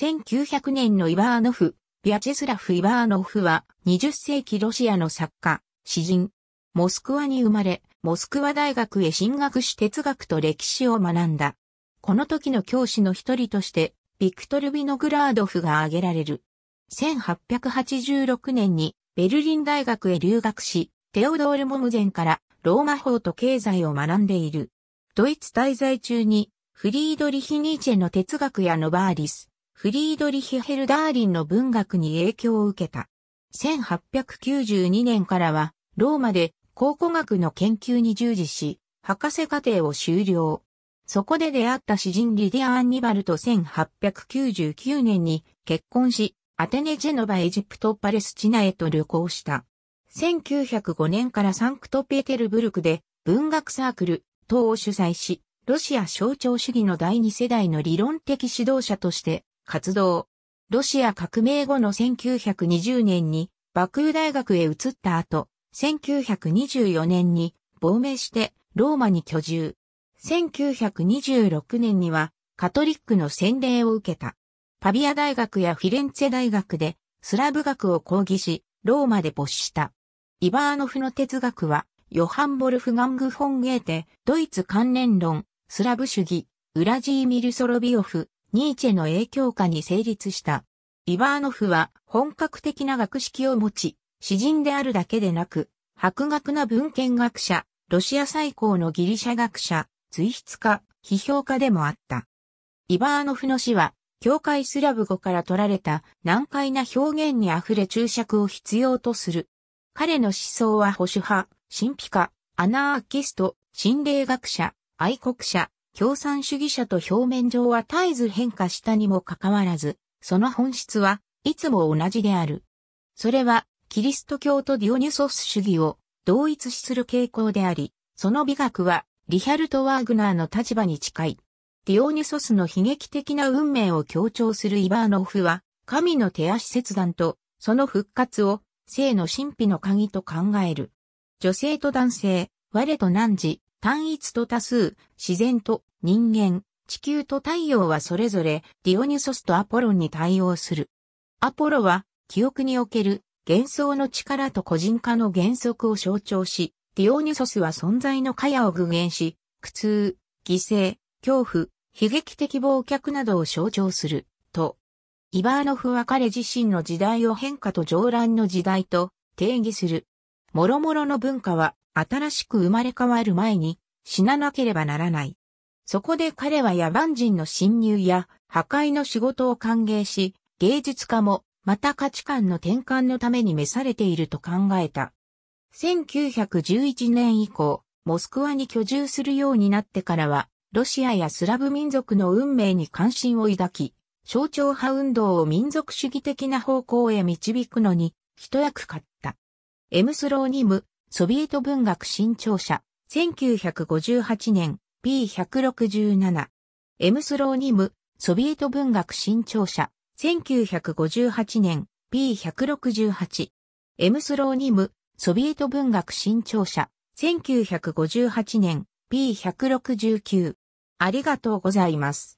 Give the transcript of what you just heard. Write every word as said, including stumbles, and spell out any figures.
せんきゅうひゃくねんのイバーノフ、ヴヤチェスラフ・イバーノフはにじゅっ世紀ロシアの作家、詩人。モスクワに生まれ、モスクワ大学へ進学し哲学と歴史を学んだ。この時の教師の一人として、ビクトル・ヴィノグラードフが挙げられる。せんはっぴゃくはちじゅうろくねんにベルリン大学へ留学し、テオドール・モムゼンからローマ法と経済を学んでいる。ドイツ滞在中に、フリードリヒ・ニーチェの哲学やノバーリス、フリードリヒ・ヘルダーリンの文学に影響を受けた。せんはっぴゃくきゅうじゅうにねんからは、ローマで考古学の研究に従事し、博士課程を修了。そこで出会った詩人リディア・アンニバルとせんはっぴゃくきゅうじゅうきゅうねんに結婚し、アテネ・ジェノバ・エジプト・パレスチナへと旅行した。せんきゅうひゃくごねんからサンクトペテルブルクで文学サークル等を主催し、ロシア象徴主義の第二世代の理論的指導者として活動。ロシア革命後のせんきゅうひゃくにじゅうねんにバクー大学へ移った後、せんきゅうひゃくにじゅうよねんに亡命してローマに居住。せんきゅうひゃくにじゅうろくねんにはカトリックの洗礼を受けた。パビア大学やフィレンツェ大学でスラブ学を講義し、ローマで没した。イバーノフの哲学は、ヨハン・ボルフガング・フォン・ゲーテ、ドイツ関連論、スラブ主義、ウラジーミル・ソロビオフ、ニーチェの影響下に成立した。イバーノフは本格的な学識を持ち、詩人であるだけでなく、博学な文献学者、ロシア最高のギリシャ学者、随筆家、批評家でもあった。イバーノフの詩は、教会スラブ語から取られた難解な表現にあふれ注釈を必要とする。彼の思想は保守派、神秘家、アナーキスト、心霊学者、愛国者、共産主義者と表面上は絶えず変化したにもかかわらず、その本質はいつも同じである。それは、キリスト教とディオニュソス主義を同一視する傾向であり、その美学はリヒャルト・ワーグナーの立場に近い。ディオニュソスの悲劇的な運命を強調するイバーノフは、神の手足切断と、その復活を、性の神秘の鍵と考える。女性と男性、我と汝、単一と多数、自然と人間、地球と太陽はそれぞれディオニュソスとアポロに対応する。アポロは記憶における幻想の力と個人化の原則を象徴し、ディオニュソスは存在の火矢を具現し、苦痛、犠牲、恐怖、悲劇的忘却などを象徴する、と。イバーノフは彼自身の時代を変化と擾乱の時代と定義する。諸々の文化は新しく生まれ変わる前に死ななければならない。そこで彼は野蛮人の侵入や破壊の仕事を歓迎し、芸術家もまた価値観の転換のために召されていると考えた。せんきゅうひゃくじゅういちねん以降、モスクワに居住するようになってからは、ロシアやスラブ民族の運命に関心を抱き、象徴派運動を民族主義的な方向へ導くのに一役買った。M・スローニム、ソビエト文学新潮社、せんきゅうひゃくごじゅうはちねん、ページひゃくろくじゅうなな。M・スローニム、ソビエト文学新潮社、せんきゅうひゃくごじゅうはちねん、ページひゃくろくじゅうはち。M・スローニム、ソビエト文学新潮社、せんきゅうひゃくごじゅうはちねん、ページひゃくろくじゅうきゅう。ありがとうございます。